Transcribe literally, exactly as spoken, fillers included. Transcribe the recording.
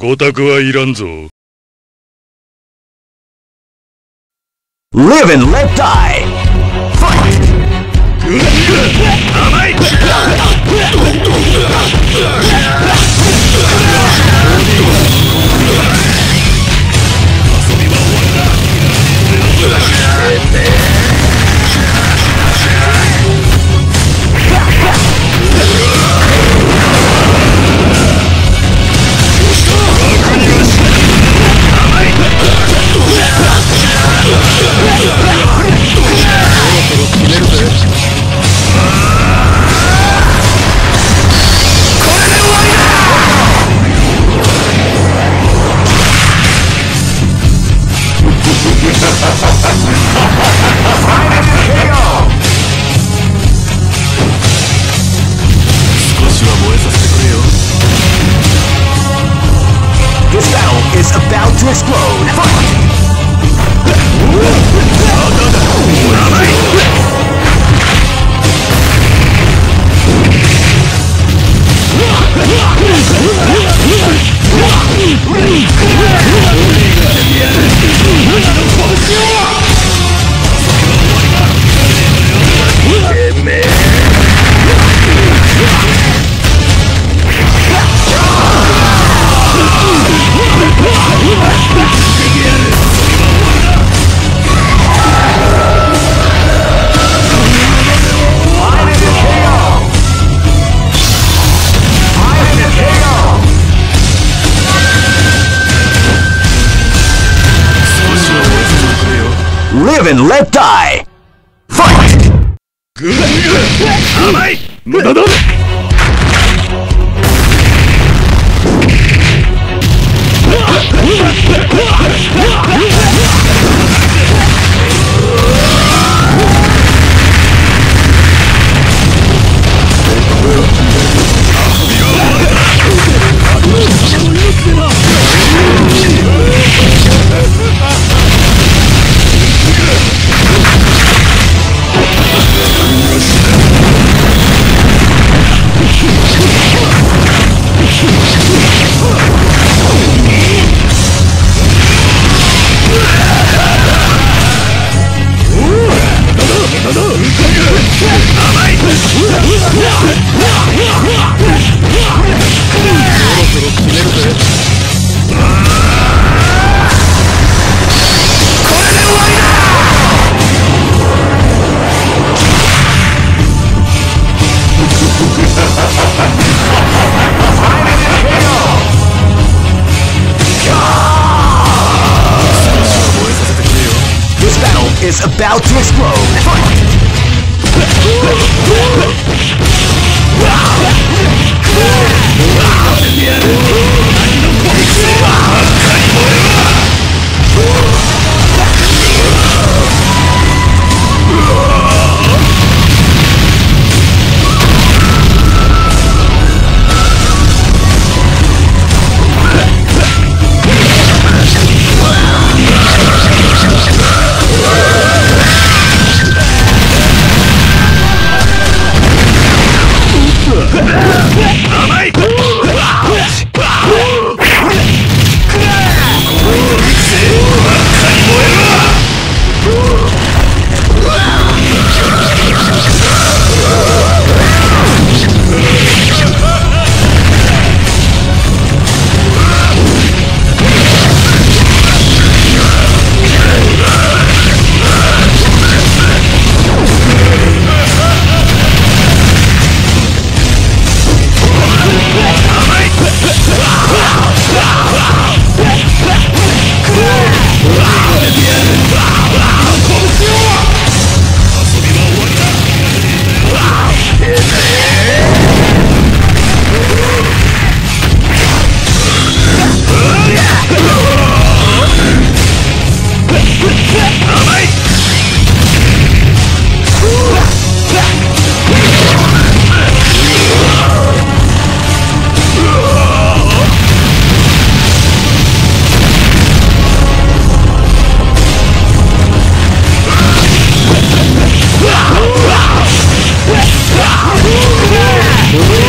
ご託はいらんぞ。Live and let die. Is about to explode. Live and let die. Fight! Good. All right. No, no, no. Is about to explode. Woo!